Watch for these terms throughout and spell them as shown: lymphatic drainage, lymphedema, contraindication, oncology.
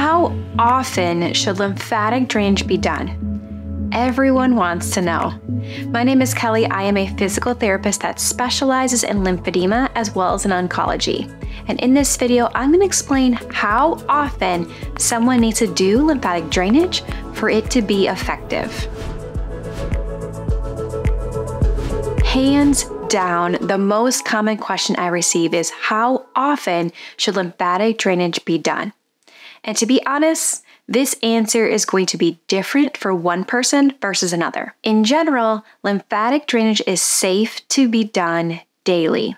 How often should lymphatic drainage be done? Everyone wants to know. My name is Kelly. I am a physical therapist that specializes in lymphedema as well as in oncology. And in this video, I'm going to explain how often someone needs to do lymphatic drainage for it to be effective. Hands down, the most common question I receive is how often should lymphatic drainage be done? And to be honest, this answer is going to be different for one person versus another. In general, lymphatic drainage is safe to be done daily,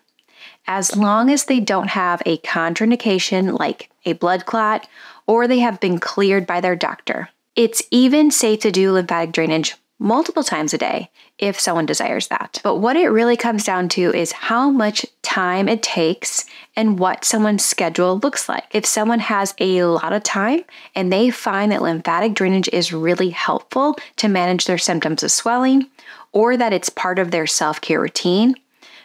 as long as they don't have a contraindication like a blood clot or they have been cleared by their doctor. It's even safe to do lymphatic drainage multiple times a day if someone desires that. But what it really comes down to is how much time it takes and what someone's schedule looks like. If someone has a lot of time and they find that lymphatic drainage is really helpful to manage their symptoms of swelling or that it's part of their self-care routine,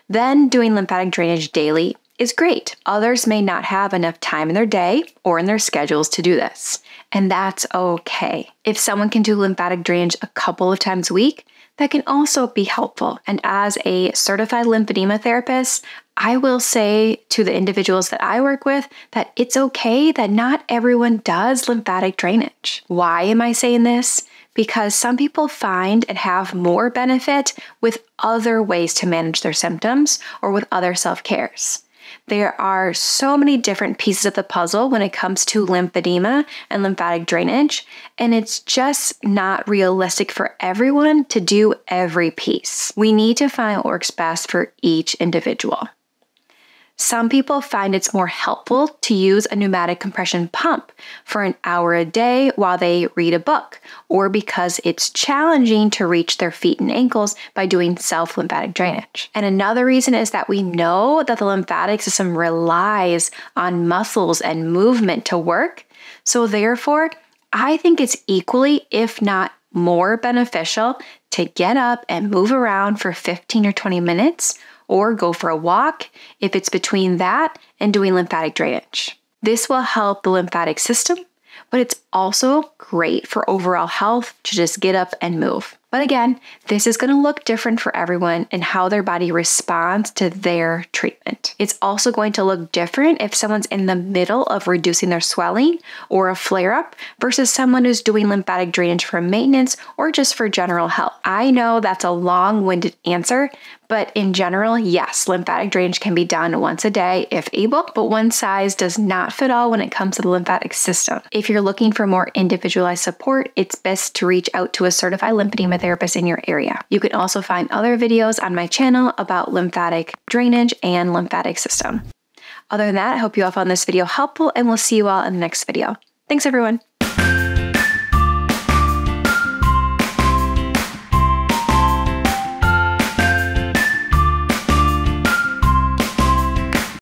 then doing lymphatic drainage daily is great. Others may not have enough time in their day or in their schedules to do this, and that's okay. If someone can do lymphatic drainage a couple of times a week, that can also be helpful. And as a certified lymphedema therapist, I will say to the individuals that I work with that it's okay that not everyone does lymphatic drainage. Why am I saying this? Because some people find and have more benefit with other ways to manage their symptoms or with other self-cares. There are so many different pieces of the puzzle when it comes to lymphedema and lymphatic drainage, and it's just not realistic for everyone to do every piece. We need to find what works best for each individual. Some people find it's more helpful to use a pneumatic compression pump for an hour a day while they read a book, or because it's challenging to reach their feet and ankles by doing self-lymphatic drainage. And another reason is that we know that the lymphatic system relies on muscles and movement to work, so therefore, I think it's equally, if not more beneficial to get up and move around for 15 or 20 minutes or go for a walk if it's between that and doing lymphatic drainage. This will help the lymphatic system, but it's also great for overall health to just get up and move. But again, this is gonna look different for everyone and how their body responds to their treatment. It's also going to look different if someone's in the middle of reducing their swelling or a flare-up versus someone who's doing lymphatic drainage for maintenance or just for general health. I know that's a long-winded answer, but in general, yes, lymphatic drainage can be done once a day if able, but one size does not fit all when it comes to the lymphatic system. If you're looking for more individualized support, it's best to reach out to a certified lymphedema therapist in your area. You can also find other videos on my channel about lymphatic drainage and lymphatic system. Other than that, I hope you all found this video helpful, and we'll see you all in the next video. Thanks, everyone.